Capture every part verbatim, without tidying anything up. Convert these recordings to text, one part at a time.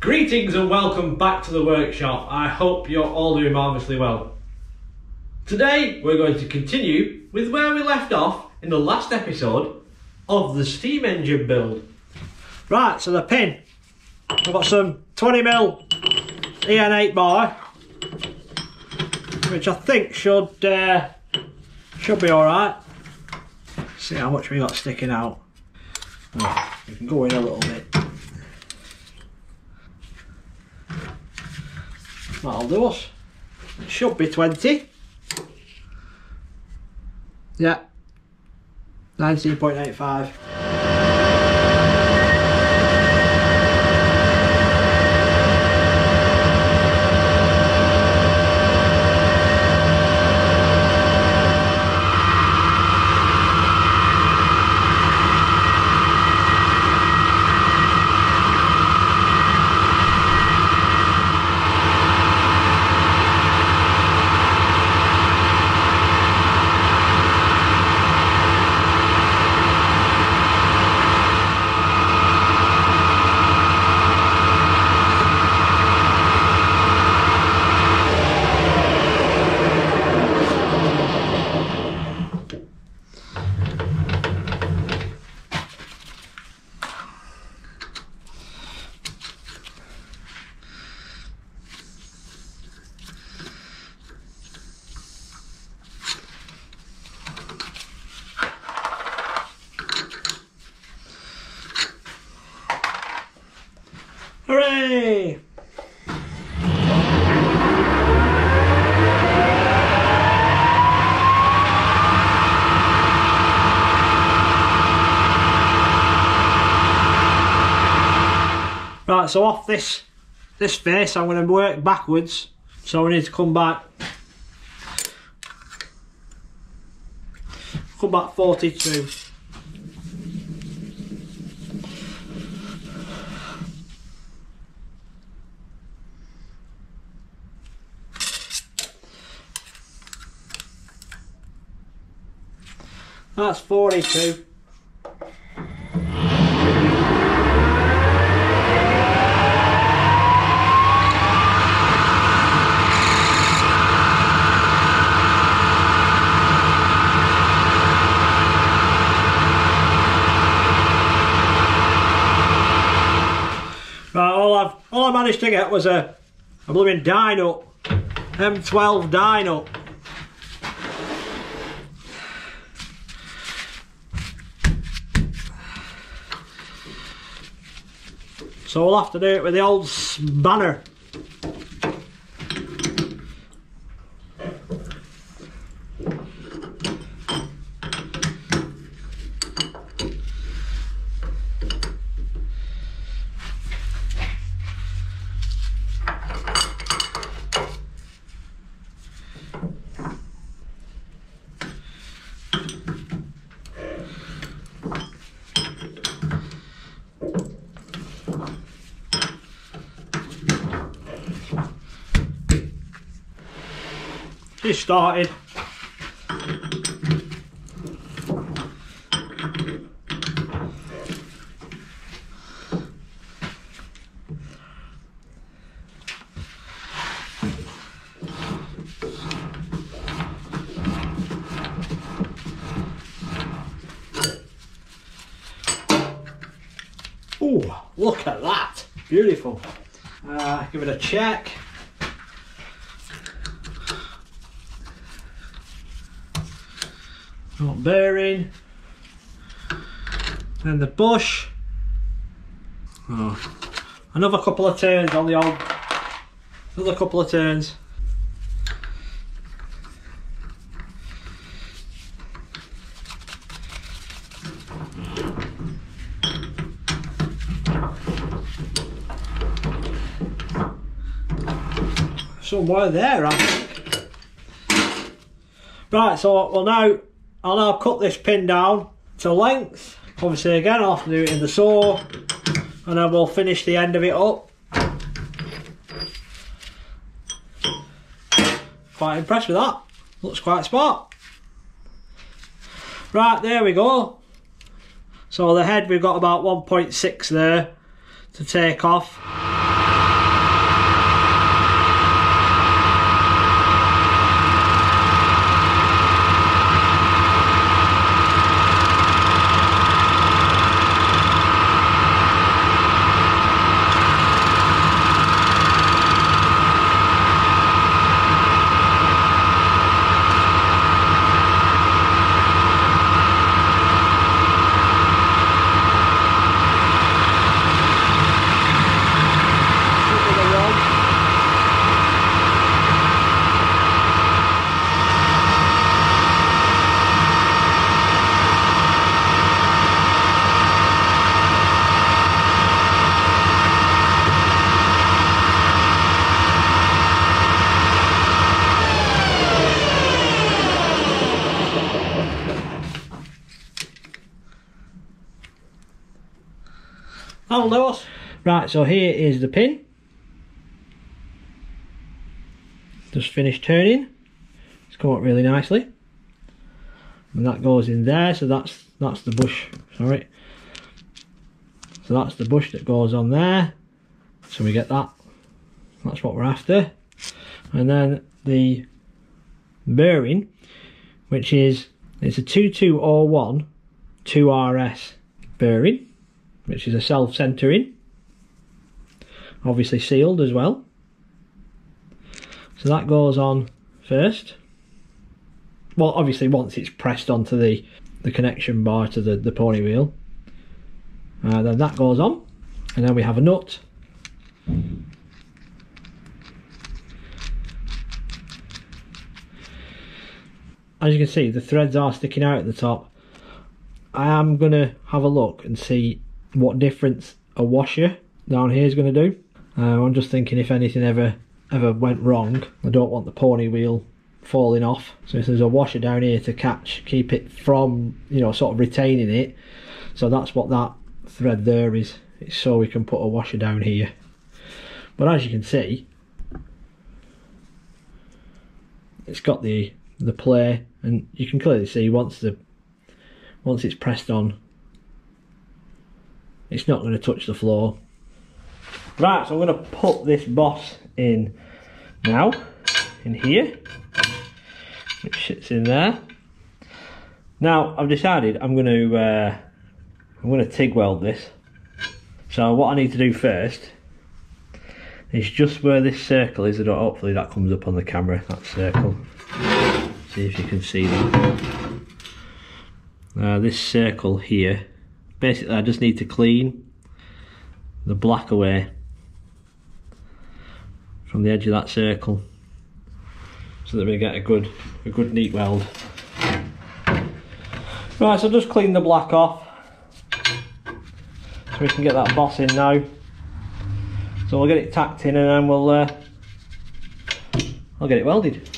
Greetings and welcome back to the workshop. I hope you're all doing marvellously well. Today we're going to continue with where we left off in the last episode of the steam engine build. Right, so the pin. I've got some twenty mil E N eight bar, which I think should uh, should be all right. See how much we got sticking out. Oh, we can go in a little bit. That'll do us. It should be twenty. Yeah. nineteen point eight five. Hooray! Right, so off this this face I'm going to work backwards, so we need to come back come back forty-two. That's forty-two. Right, all I've all I managed to get was a a blooming die nut, M twelve die nut. So we'll have to do it with the old spanner. Started. Oh, look at that! Beautiful. Uh, give it a check. Not bearing, and the bush. Oh, another couple of turns on the old, another couple of turns. Somewhere there, I think. Right, so well now. I'll now cut this pin down to length. Obviously again I'll have to do it in the saw, and then we'll finish the end of it up. Quite impressed with that. Looks quite smart. Right, there we go. So the head, we've got about one point six there to take off. on those. Right, so here is the pin. Just finished turning. It's come up really nicely. And that goes in there, so that's that's the bush, sorry. So that's the bush that goes on there. So we get that. That's what we're after. And then the bearing, which is, it's a twenty-two oh one two R S bearing, which is a self-centering. Obviously sealed as well. So that goes on first. Well, obviously once it's pressed onto the, the connection bar to the, the pony wheel. Uh, then that goes on, and then we have a nut. As you can see, the threads are sticking out at the top. I am going to have a look and see what difference a washer down here is going to do. Uh, I'm just thinking if anything ever ever went wrong, I don't want the pony wheel falling off. So if there's a washer down here to catch, keep it from, you know, sort of retaining it. So that's what that thread there is, it's so we can put a washer down here. But as you can see, it's got the the play, and you can clearly see once the once it's pressed on, it's not going to touch the floor. Right, so I'm going to put this boss in now, in here, which sits in there. Now I've decided I'm going to uh, I'm going to TIG weld this. So what I need to do first is just where this circle is. I don't, hopefully that comes up on the camera, that circle. See if you can see that. Uh, this circle here. Basically I just need to clean the black away from the edge of that circle so that we get a good, a good neat weld. Right, so just clean the black off. We can get that boss in now, so we'll get it tacked in, and then we'll uh, I'll get it welded.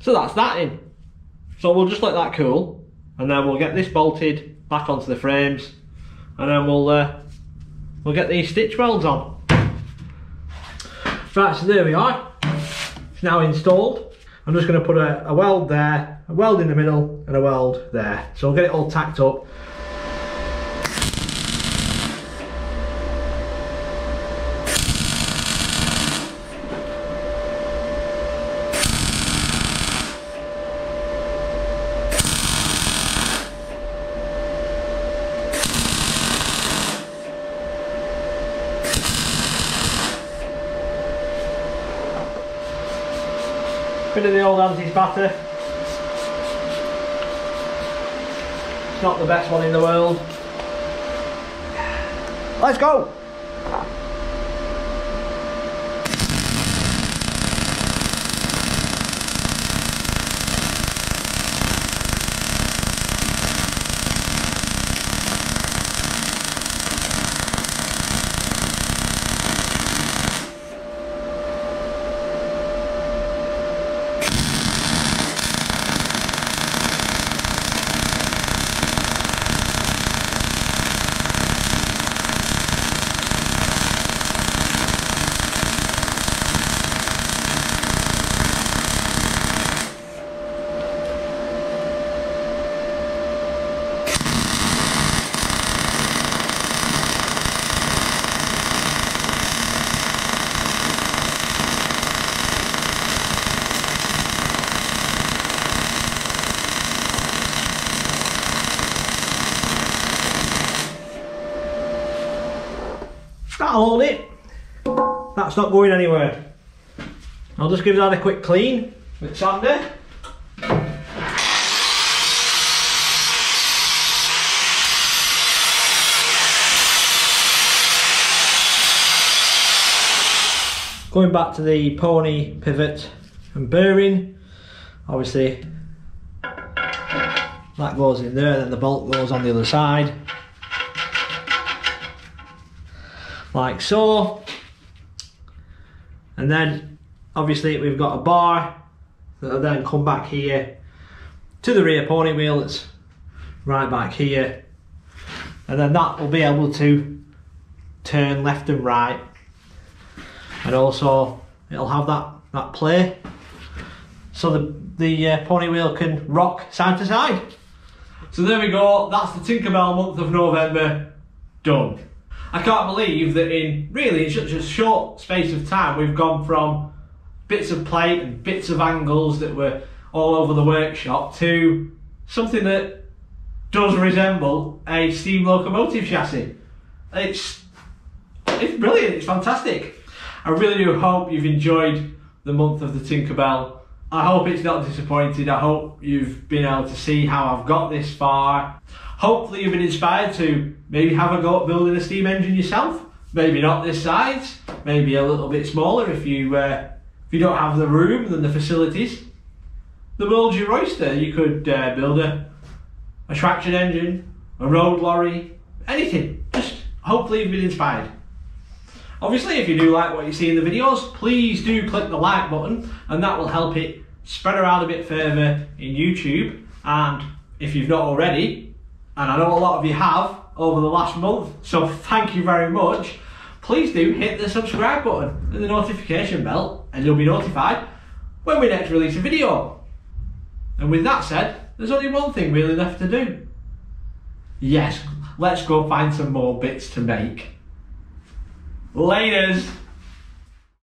So that's that in. So we'll just let that cool, and then we'll get this bolted back onto the frames, and then we'll uh, we'll get these stitch welds on. Right, so there we are. It's now installed. I'm just going to put a, a weld there, a weld in the middle, and a weld there. So we'll get it all tacked up. Bit of the old anti-spatter. It's not the best one in the world. Let's go! That'll hold it. That's not going anywhere. I'll just give that a quick clean with sander. Going back to the pony pivot and bearing, obviously that goes in there, then the bolt goes on the other side, like so. And then obviously we've got a bar that'll then come back here to the rear pony wheel that's right back here, and then that will be able to turn left and right. And also it'll have that, that play so the, the uh, pony wheel can rock side to side. So there we go, that's the Tinkerbell month of November done. I can't believe that in really in such a short space of time we've gone from bits of plate and bits of angles that were all over the workshop to something that does resemble a steam locomotive chassis. It's, it's brilliant, it's fantastic. I really do hope you've enjoyed the month of the Tinkerbell. I hope it's not disappointed. I hope you've been able to see how I've got this far. Hopefully you've been inspired to maybe have a go at building a steam engine yourself. Maybe not this size, maybe a little bit smaller if you uh, if you don't have the room and the facilities. The world's your oyster. You could uh, build a, a traction engine, a road lorry, anything. Just hopefully you've been inspired. Obviously, if you do like what you see in the videos, please do click the like button, and that will help it spread around a bit further in YouTube. And if you've not already, and I know a lot of you have over the last month, so thank you very much, please do hit the subscribe button and the notification bell, and you'll be notified when we next release a video. And with that said, there's only one thing really left to do. Yes, let's go find some more bits to make. Laters!